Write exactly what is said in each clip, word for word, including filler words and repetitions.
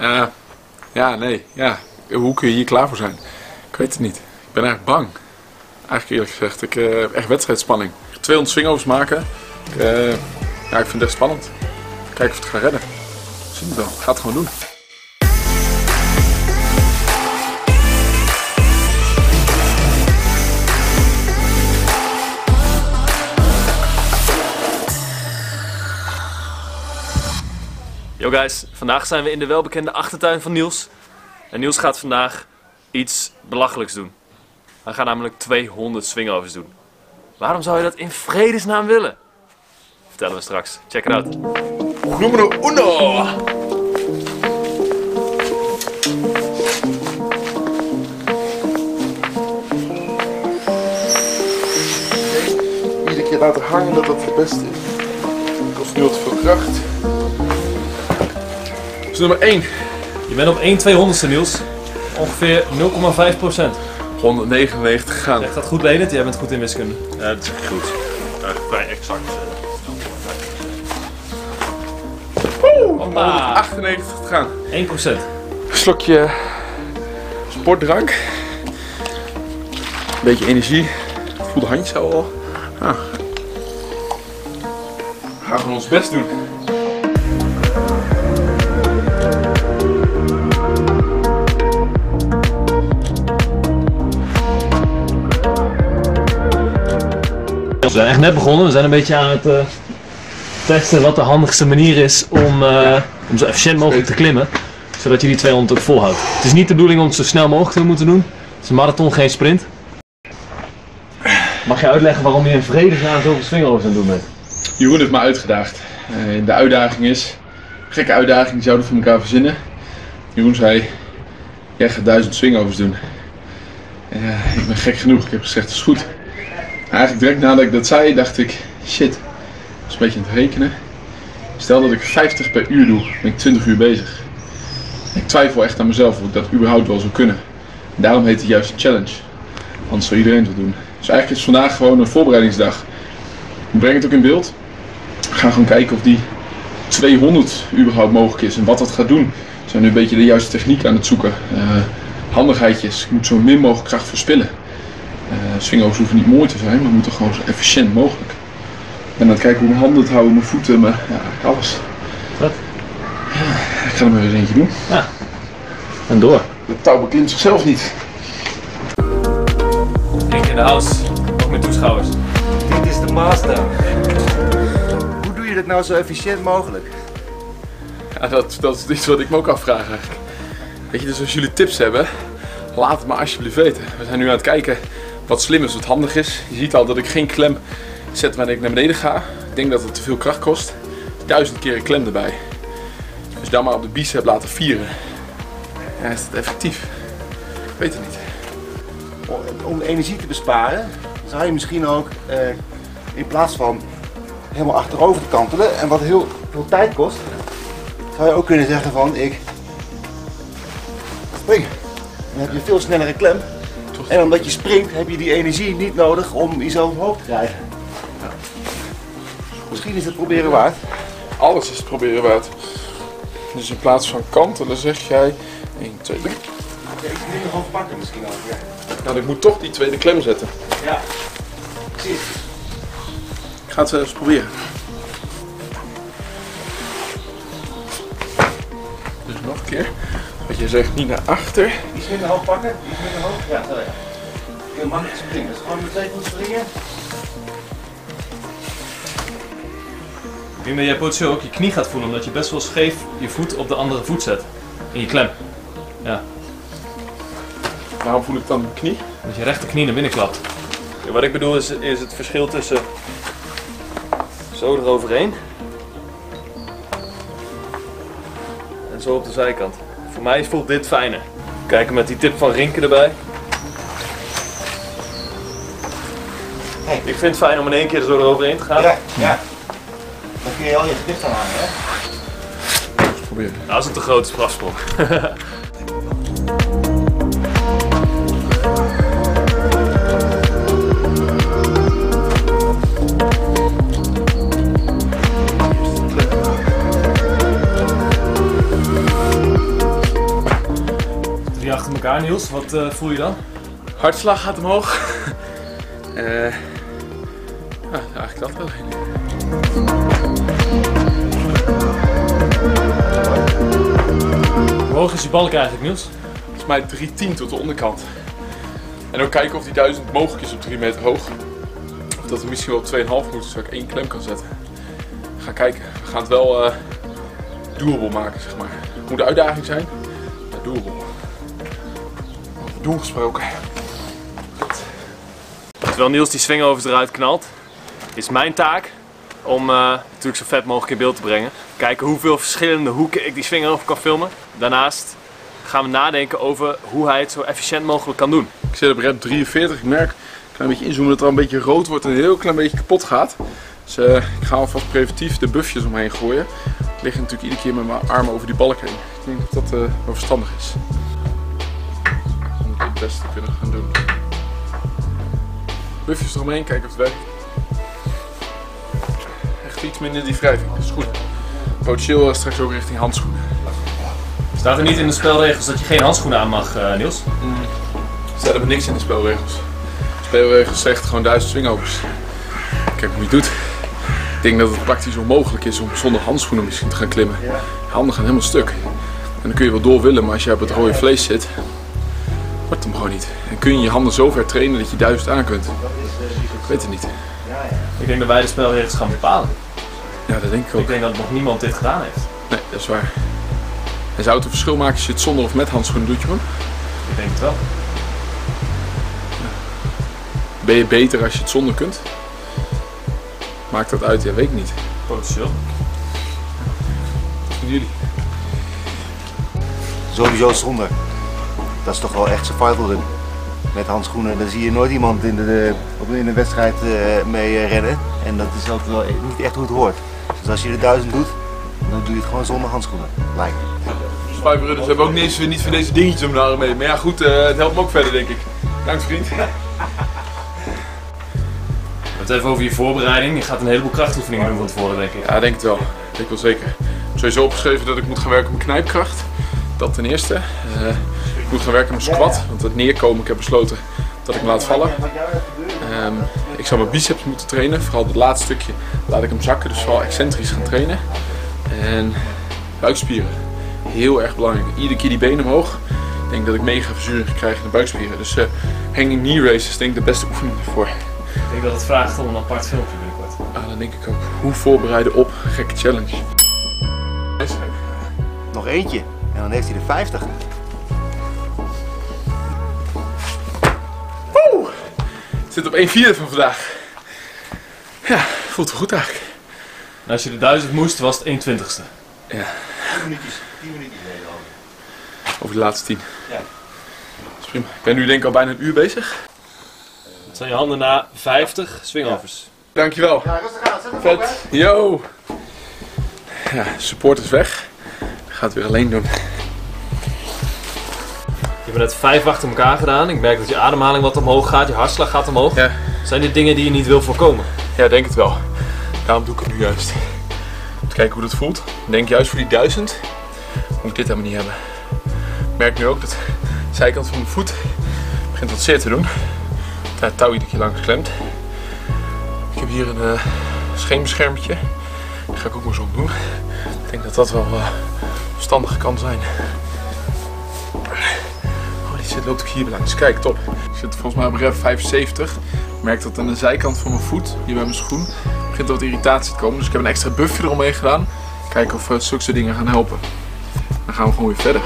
Uh, ja, nee. Ja. Hoe kun je hier klaar voor zijn? Ik weet het niet. Ik ben eigenlijk bang. Eigenlijk eerlijk gezegd. Ik heb uh, echt wedstrijdspanning. tweehonderd swingovers maken. Uh, ja, ik vind het echt spannend. Kijken of ik het ga redden. Ik zie het wel. Ik ga het gewoon doen. Yo guys, vandaag zijn we in de welbekende achtertuin van Niels. En Niels gaat vandaag iets belachelijks doen. Hij gaat namelijk tweehonderd swingovers doen. Waarom zou je dat in vredesnaam willen? Vertellen we straks. Check it out. Numero uno! Iedere keer laten hangen dat dat het beste is. Dat kost nu te veel kracht. Dus nummer één. Je bent op één tweehonderdste, Niels. Ongeveer nul komma vijf procent. honderdnegenennegentig gegaan. Zeg dat goed, Leendert? Jij bent goed in wiskunde. Ja, dat is goed. Uh, vrij exact. Oeh, honderdachtennegentig gegaan. één procent. Slokje sportdrank. Een beetje energie. Ik voel de handjes al. Ah. We gaan gewoon ons best doen. We zijn echt net begonnen, we zijn een beetje aan het uh, testen wat de handigste manier is om, uh, om zo efficiënt mogelijk te klimmen. Zodat je die tweehonderd ook volhoudt. Het is niet de bedoeling om het zo snel mogelijk te moeten doen. Het is een marathon, geen sprint. Mag je uitleggen waarom je in vredesnaam zoveel swingovers aan het doen bent? Jeroen heeft me uitgedaagd. Uh, de uitdaging is, gekke uitdaging, die zouden we voor elkaar verzinnen. Jeroen zei, jij gaat duizend swingovers doen. Uh, ik ben gek genoeg, ik heb gezegd, dat is goed. Eigenlijk direct nadat ik dat zei, dacht ik, shit, dat is een beetje aan het rekenen. Stel dat ik vijftig per uur doe, ben ik twintig uur bezig. Ik twijfel echt aan mezelf of ik dat überhaupt wel zou kunnen. En daarom heet het juist een challenge. Anders zou iedereen het doen. Dus eigenlijk is het vandaag gewoon een voorbereidingsdag. Ik breng het ook in beeld. We gaan gewoon kijken of die tweehonderd überhaupt mogelijk is en wat dat gaat doen. We zijn nu een beetje de juiste techniek aan het zoeken. Uh, handigheidjes, ik moet zo min mogelijk kracht verspillen. Uh, swingovers hoeven niet mooi te zijn, maar moeten gewoon zo efficiënt mogelijk. En dan kijken hoe mijn handen het houden, mijn voeten, mijn, ja, alles. Wat? Ja, ik ga er maar eens eentje doen. Ja. En door. Het touw beklimt zichzelf niet. Eentje in de house, ook met toeschouwers. Dit is de master. Hoe doe je dat nou zo efficiënt mogelijk? Ja, dat, dat is iets wat ik me ook afvraag eigenlijk. Weet je, dus als jullie tips hebben, laat het maar alsjeblieft weten. We zijn nu aan het kijken wat slim is, wat handig is. Je ziet al dat ik geen klem zet wanneer ik naar beneden ga. Ik denk dat het te veel kracht kost. Duizend keer een klem erbij. Dus dan maar op de bicep laten vieren. Ja, is dat effectief? Ik weet het niet. Om de energie te besparen zou je misschien ook eh, in plaats van helemaal achterover te kantelen en wat heel veel tijd kost, zou je ook kunnen zeggen van ik spring. Dan heb je veel snellere klem. En omdat je springt, heb je die energie niet nodig om jezelf omhoog te krijgen. Ja. Misschien is het proberen waard. Alles is het proberen waard. Dus in plaats van kantelen zeg jij één, twee, drie. Ja, ik moet gewoon pakken misschien al. Ja. Nou, ik moet toch die tweede klem zetten. Ja, precies. Ik ga het eens proberen. Dus nog een keer. Wat je zegt, niet naar achter. Iets minder hoog pakken, iets minder hoog. Ja, zo ja. Heel makkelijk springen. Dus gewoon meteen goed springen. Hiermee jij potentieel ook je knie gaat voelen, omdat je best wel scheef je voet op de andere voet zet. In je klem. Ja. Waarom voel ik dan mijn knie? Omdat je rechterknie naar binnen klapt. Ja, wat ik bedoel is, is het verschil tussen zo eroverheen en zo op de zijkant. Voor mij voelt dit fijner. Kijken met die tip van Rinke erbij. Hey. Ik vind het fijn om in één keer zo eroverheen te gaan. Ja, ja. Dan kun je al je gewicht aan hangen, hè? Probeer. Dat is een te grote strafsprong. drie achter elkaar, Niels. Wat uh, voel je dan? Hartslag gaat omhoog. uh, ja, eigenlijk dat wel. Hoe hoog is die balk eigenlijk, Niels? Volgens mij drie tien tot de onderkant. En dan kijken of die duizend mogelijk is op drie meter hoog. Of dat er misschien wel twee komma vijf moet, zodat ik één klem kan zetten. We gaan kijken. We gaan het wel uh, doable maken, zeg maar. Het moet een uitdaging zijn. Ja, doable. Over doel gesproken. Goed. Terwijl Niels die swingover eruit knalt, is mijn taak om uh, natuurlijk zo vet mogelijk in beeld te brengen. Kijken hoeveel verschillende hoeken ik die swingover kan filmen. Daarnaast gaan we nadenken over hoe hij het zo efficiënt mogelijk kan doen. Ik zit op rep drieënveertig. Ik merk, klein beetje inzoomen, dat er al een beetje rood wordt en een heel klein beetje kapot gaat. Dus uh, ik ga alvast preventief de buffjes omheen gooien. Ik lig natuurlijk iedere keer met mijn armen over die balk heen. Ik denk dat dat uh, wel verstandig is. Dan moet ik het beste kunnen gaan doen. Buffjes eromheen, kijken of het werkt. Echt iets minder die wrijving, dat is goed. Potentieel straks ook richting handschoenen. Staat er niet in de spelregels dat je geen handschoenen aan mag, uh, Niels? Mm. Er staat er niks in de spelregels. De spelregels zegt gewoon duizend swingovers. Kijk hoe je het doet. Ik denk dat het praktisch onmogelijk is om zonder handschoenen misschien te gaan klimmen. Je handen gaan helemaal stuk. En dan kun je wel door willen, maar als je op het rode vlees zit, wordt het hem gewoon niet. En kun je je handen zo ver trainen dat je duizend aan kunt. Ik weet het niet. Ik denk dat wij de spelregels gaan bepalen. Ja, dat denk ik ook. Ik denk dat nog niemand dit gedaan heeft. Nee, dat is waar. En zou het een verschil maken als je het zonder of met handschoenen doet, Jeroen? Ik denk het wel. Ben je beter als je het zonder kunt? Maakt dat uit? Ja, weet ik niet. Potentieel. Wat doen jullie? Sowieso zonder. Dat is toch wel echt survival run. Met handschoenen, dan zie je nooit iemand in de, in de wedstrijd mee rennen. En dat is ook wel niet echt hoe het hoort. Dus als je er duizend doet, dan doe je het gewoon zonder handschoenen. Lijkt me. Survival runners hebben ook niet eens niet van deze dingetjes om de arm mee. Maar ja goed, het helpt me ook verder, denk ik. Dank vriend. Even over je voorbereiding. Je gaat een heleboel krachtoefeningen doen van tevoren, denk ik. Ja, denk het wel. Ik denk wel zeker. Ik heb sowieso opgeschreven dat ik moet gaan werken op mijn knijpkracht. Dat ten eerste. Uh, ik moet gaan werken op mijn squat, want het neerkomen, ik heb besloten dat ik hem laat vallen. Um, ik zou mijn biceps moeten trainen. Vooral dat laatste stukje laat ik hem zakken, dus vooral excentrisch gaan trainen. En buikspieren. Heel erg belangrijk. Iedere keer die benen omhoog. Ik denk dat ik mega verzuring krijg in de buikspieren. Dus uh, hanging knee race is denk ik de beste oefening ervoor. Ik denk dat het vraagt om een apart filmpje binnenkort. Ah, dat denk ik ook. Hoe voorbereiden op een gekke challenge. Nog eentje en dan heeft hij er vijftig. Woe! Het zit op een vierde van vandaag. Ja, voelt wel goed eigenlijk. En als je de duizend moest, was het een twintigste. Ja. tien minuutjes. tien minuutjes reden al. Over de laatste tien. Ja. Dat is prima. Ik ben nu denk ik al bijna een uur bezig. Het zijn je handen na vijftig swingovers. Ja. Dankjewel. Ja, rustig aan. Zet hem op, hè. Yo. Ja, support is weg. Ik ga het weer alleen doen. Je hebt net vijf achter elkaar gedaan. Ik merk dat je ademhaling wat omhoog gaat, je hartslag gaat omhoog. Ja. Zijn dit dingen die je niet wil voorkomen? Ja, denk het wel. Daarom doe ik het nu juist. Om te kijken hoe dat voelt. Ik denk juist voor die duizend moet ik dit helemaal niet hebben. Ik merk nu ook dat de zijkant van mijn voet begint wat zeer te doen. Ja, het touw iedere keer langs geklemd. Ik heb hier een uh, scheenbeschermertje. Die ga ik ook maar eens op doen. Ik denk dat dat wel uh, verstandig kan zijn. Oh, die zit, loopt ook hier langs. Kijk, top. Ik zit volgens mij op rep vijfenzeventig. Ik merk dat aan de zijkant van mijn voet, hier bij mijn schoen, begint er wat irritatie te komen. Dus ik heb een extra buffje eromheen gedaan. Kijken of uh, zulke dingen gaan helpen. Dan gaan we gewoon weer verder.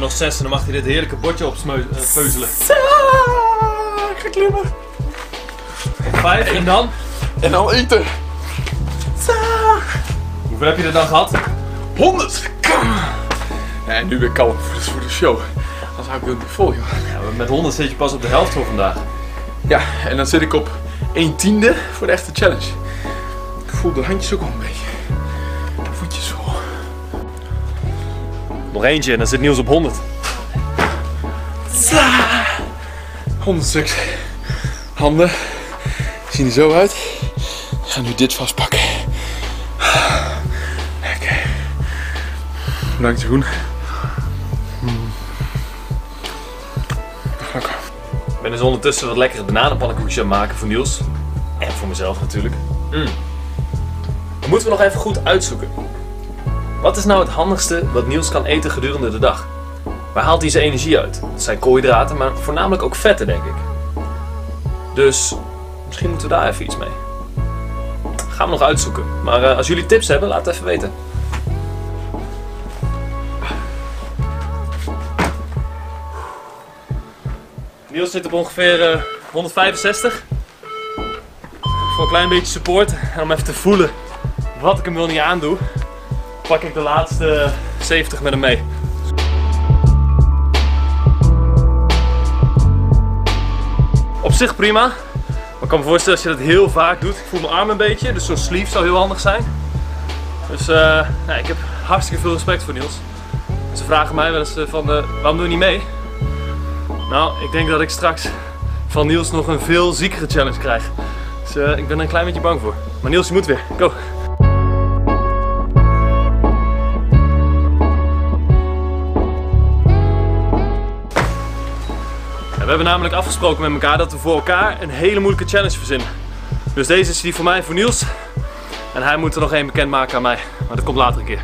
Nog zes en dan mag hij dit heerlijke bordje oppeuzelen. Ah, ik ga klimmen. Vijf en dan? En dan eten. Ah. Hoeveel heb je er dan gehad? honderd. Nee, nu ben ik kalm voor de show. Anders hou ik het niet vol, joh. Ja, met honderd zit je pas op de helft voor vandaag. Ja, en dan zit ik op een tiende voor de echte challenge. Ik voel de handjes ook al een beetje. Nog eentje en dan zit Niels op honderd. honderd stuks. Handen zien er zo uit. Ik ga nu dit vastpakken. Oké. Okay. Bedankt Jeroen. Ik ben dus ondertussen wat lekkere bananenpannenkoekjes aan het maken voor Niels. En voor mezelf natuurlijk. Mm. Dat moeten we nog even goed uitzoeken. Wat is nou het handigste wat Niels kan eten gedurende de dag? Waar haalt hij zijn energie uit? Dat zijn koolhydraten, maar voornamelijk ook vetten, denk ik. Dus misschien moeten we daar even iets mee. Dat gaan we nog uitzoeken. Maar uh, als jullie tips hebben, laat het even weten. Niels zit op ongeveer uh, honderdvijfenzestig. Voor een klein beetje support en om even te voelen wat ik hem wil niet aandoen, pak ik de laatste zeventig met hem mee. Op zich prima, maar ik kan me voorstellen als je dat heel vaak doet. Ik voel mijn arm een beetje, dus zo'n sleeve zou heel handig zijn. Dus uh, nee, ik heb hartstikke veel respect voor Niels. Ze vragen mij wel eens van, uh, waarom doe je niet mee? Nou, ik denk dat ik straks van Niels nog een veel ziekere challenge krijg. Dus uh, ik ben er een klein beetje bang voor. Maar Niels, je moet weer. Go! We hebben namelijk afgesproken met elkaar dat we voor elkaar een hele moeilijke challenge verzinnen. Dus deze is die voor mij, voor Niels. En hij moet er nog één bekendmaken aan mij. Maar dat komt later een keer.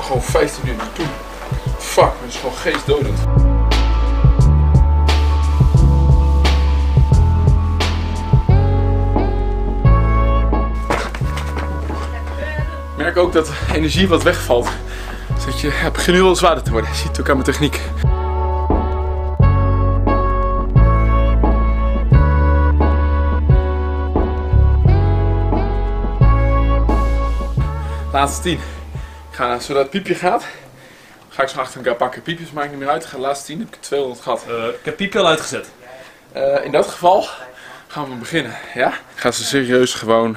Gewoon vijftien minuten toe. Fuck, dat is gewoon geestdodend. Ik merk ook dat de energie wat wegvalt. Dus dat je, ja, het begint nu wel zwaarder te worden. Je ziet het ook aan mijn techniek. Laatste tien. Ik ga, zodat het piepje gaat, ga ik zo achter elkaar pakken. Piepjes maakt niet meer uit. Ik ga de laatste tien, heb ik tweehonderd gehad. Uh, ik heb piepje al uitgezet. Uh, in dat geval gaan we beginnen. Ja? Ik ga ze serieus gewoon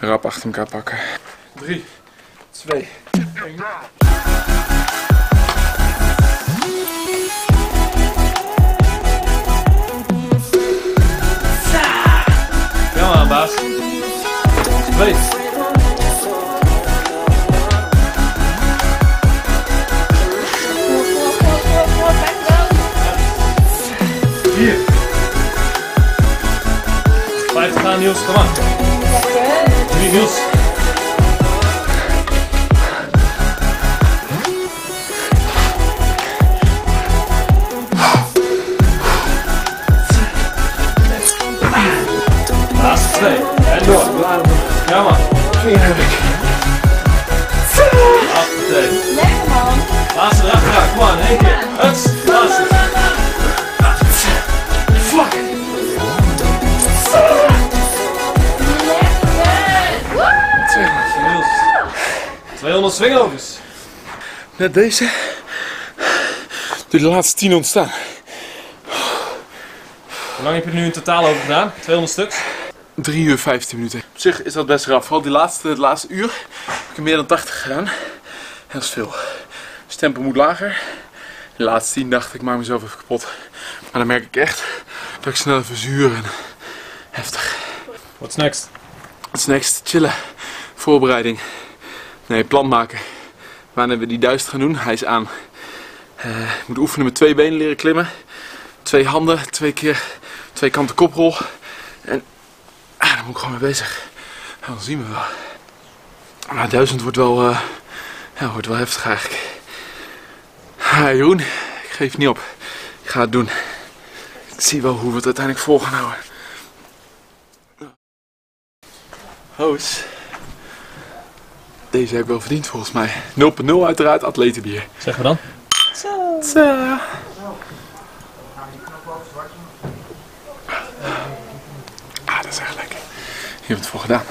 rap achter elkaar pakken. drie, twee, één. Kom aan, baas. twee. vier. vijf te gaan, Niels. Kom aan. drie, Niels. Ja man. Vier heb ik. Afgetreden. Lekker man. Laatste eraf geraakt. Kom aan, één keer. Huts. Laatste. Fuck. Lekker. tweehonderd swingovers. Net deze. Door de laatste tien ontstaan. Hoe lang heb je er nu in totaal over gedaan? tweehonderd stuks? drie uur vijftien minuten. Op zich is dat best raar. Vooral die laatste, de laatste uur heb ik meer dan tachtig gedaan. En dat is veel. Dus het tempo moet lager. De laatste tien dacht ik, maak mezelf even kapot. Maar dan merk ik echt dat ik sneller verzuur en heftig. What's next? What's next? Chillen. Voorbereiding. Nee, plan maken. Wanneer we die duist gaan doen, hij is aan. Uh, ik moet oefenen met twee benen leren klimmen. Twee handen, twee keer, twee kanten koprol. En ah, daar moet ik gewoon mee bezig. Nou, dan zien we wel. Maar duizend wordt wel, uh, ja, wordt wel heftig eigenlijk. Ah, Jeroen, ik geef niet op. Ik ga het doen. Ik zie wel hoe we het uiteindelijk vol gaan houden. Hoos. Deze heb ik wel verdiend volgens mij. nul punt nul uiteraard, atletenbier. Zeg maar dan. Zo. Zo. Ah, dat is echt lekker. Je hebt het voor gedaan.